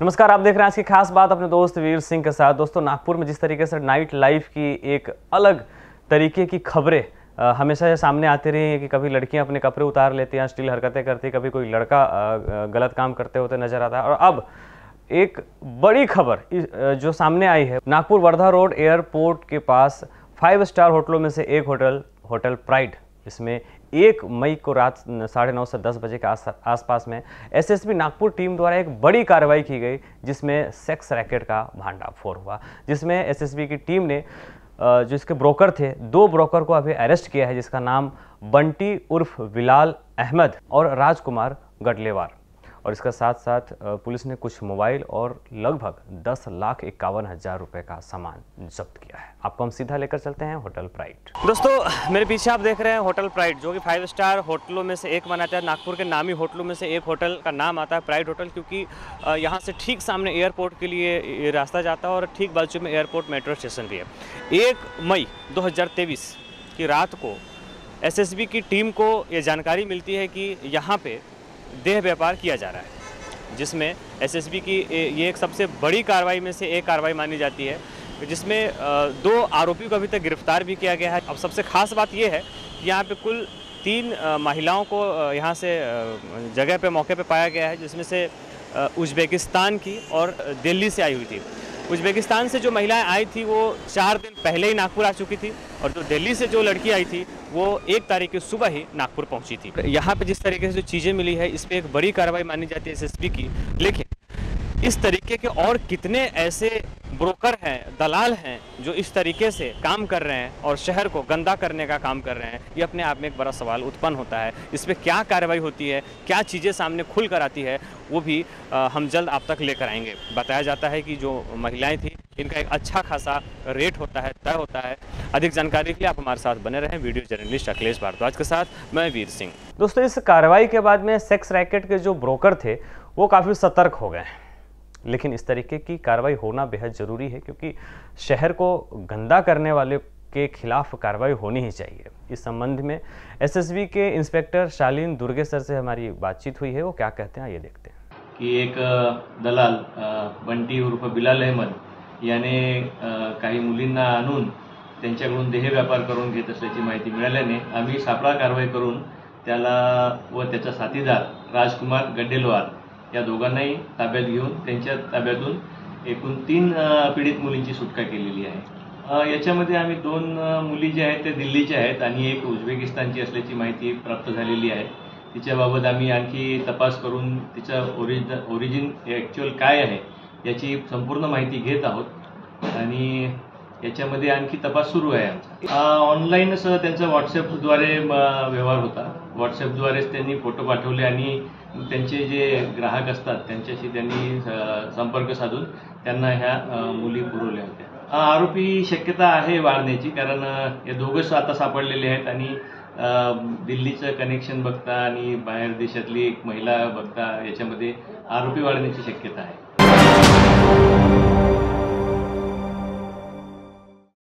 नमस्कार, आप देख रहे हैं आज की खास बात अपने दोस्त वीर सिंह के साथ। दोस्तों, नागपुर में जिस तरीके से नाइट लाइफ की एक अलग तरीके की खबरें हमेशा सामने आती रही हैं कि कभी लड़कियां अपने कपड़े उतार लेती हैं, अश्लील हरकतें करती, कभी कोई लड़का गलत काम करते होते नजर आता है। और अब एक बड़ी खबर जो सामने आई है, नागपुर वर्धा रोड एयरपोर्ट के पास 5 स्टार होटलों में से एक होटल होटल प्राइड, इसमें 1 मई को रात 9:30 से 10 बजे के आसपास में एसएसबी नागपुर टीम द्वारा एक बड़ी कार्रवाई की गई, जिसमें सेक्स रैकेट का भांडाफोड़ हुआ, जिसमें एसएसबी की टीम ने जो इसके ब्रोकर थे, 2 ब्रोकर को अभी अरेस्ट किया है, जिसका नाम बंटी उर्फ बिलाल अहमद और राजकुमार गडलेवार। और इसका साथ साथ पुलिस ने कुछ मोबाइल और लगभग 10,51,000 रुपये का सामान जब्त किया है। आपको हम सीधा लेकर चलते हैं होटल प्राइड। दोस्तों, मेरे पीछे आप देख रहे हैं होटल प्राइड, जो कि 5 स्टार होटलों में से एक माना जाता है। नागपुर के नामी होटलों में से एक होटल का नाम आता है प्राइड होटल, क्योंकि यहाँ से ठीक सामने एयरपोर्ट के लिए रास्ता जाता है और ठीक बाजू में एयरपोर्ट मेट्रो स्टेशन भी है। 1 मई 2023 की रात को SSB की टीम को ये जानकारी मिलती है कि यहाँ पर देह व्यापार किया जा रहा है, जिसमें SSB की ये एक सबसे बड़ी कार्रवाई में से एक कार्रवाई मानी जाती है, जिसमें 2 आरोपियों को अभी तक गिरफ्तार भी किया गया है। अब सबसे खास बात यह है कि यहाँ पे कुल 3 महिलाओं को यहाँ से जगह पे मौके पे पाया गया है, जिसमें से उज़्बेकिस्तान की और दिल्ली से आई हुई थी। उज़्बेकिस्तान से जो महिलाएं आई थी वो 4 दिन पहले ही नागपुर आ चुकी थी, और जो दिल्ली से जो लड़की आई थी वो 1 तारीख की सुबह ही नागपुर पहुंची थी। यहाँ पे जिस तरीके से जो चीज़ें मिली है, इस पर एक बड़ी कार्रवाई मानी जाती है SSB की। लेकिन इस तरीके के और कितने ऐसे ब्रोकर हैं, दलाल हैं, जो इस तरीके से काम कर रहे हैं और शहर को गंदा करने का काम कर रहे हैं, ये अपने आप में एक बड़ा सवाल उत्पन्न होता है। इस पर क्या कार्रवाई होती है, क्या चीज़ें सामने खुल कर आती है, वो भी हम जल्द आप तक लेकर आएंगे। बताया जाता है कि जो महिलाएं थी इनका एक अच्छा खासा रेट होता है, तय होता है। अधिक जानकारी के लिए आप हमारे साथ बने रहें। वीडियो जर्नलिस्ट अखिलेश भारद्वाज के साथ मैं वीर सिंह। दोस्तों, इस कार्रवाई के बाद में सेक्स रैकेट के जो ब्रोकर थे वो काफ़ी सतर्क हो गए, लेकिन इस तरीके की कार्रवाई होना बेहद ज़रूरी है, क्योंकि शहर को गंदा करने वाले के खिलाफ कार्रवाई होनी ही चाहिए। इस संबंध में SSB के इंस्पेक्टर शालिन दुर्गे सर से हमारी बातचीत हुई है, वो क्या कहते हैं ये देखते हैं। कि एक दलाल बंटी उर्फ बिलाल अहमद याने काही मुलींना आणून त्यांच्याकडून देह व्यापार करून घेत असल्याची माहिती मिळाल्याने आम्ही सापळा कारवाई करून त्याला व त्याचा साथीदार राजकुमार गड्डेलवार या दोघांनाही ताब्यात घेऊन त्यांच्या ताब्यातून एकूण 3 पीडित मुलींची सुटका केलेली आहे। याच्यामध्ये आम्ही 2 मुली जे आहेत ते दिल्लीच्या आहेत आणि एक उझबेकिस्तानची असल्याची माहिती प्राप्त झालेली आहे। तिच्याबाबत आम्ही आणखी तपास करून तिचा ओरिजिन ॲक्च्युअल काय आहे याची संपूर्ण माहिती घेत आहोत आणि याच्यामध्ये आणखी तपास सुरू आहे आमचा। ऑनलाईनच त्यांचा व्हॉट्सॲपद्वारे व्यवहार होता, व्हॉट्सॲपद्वारेच त्यांनी फोटो पाठवले आणि त्यांचे जे ग्राहक असतात त्यांच्याशी त्यांनी संपर्क साधून त्यांना ह्या मुली पुरवल्या होत्या। आरोपी शक्यता आहे वाढण्याची, कारण या दोघंच आता सापडलेले आहेत आणि दिल्लीचं कनेक्शन बघता आणि बाहेर देशातली एक महिला बघता याच्यामध्ये आरोपी वाढण्याची शक्यता आहे।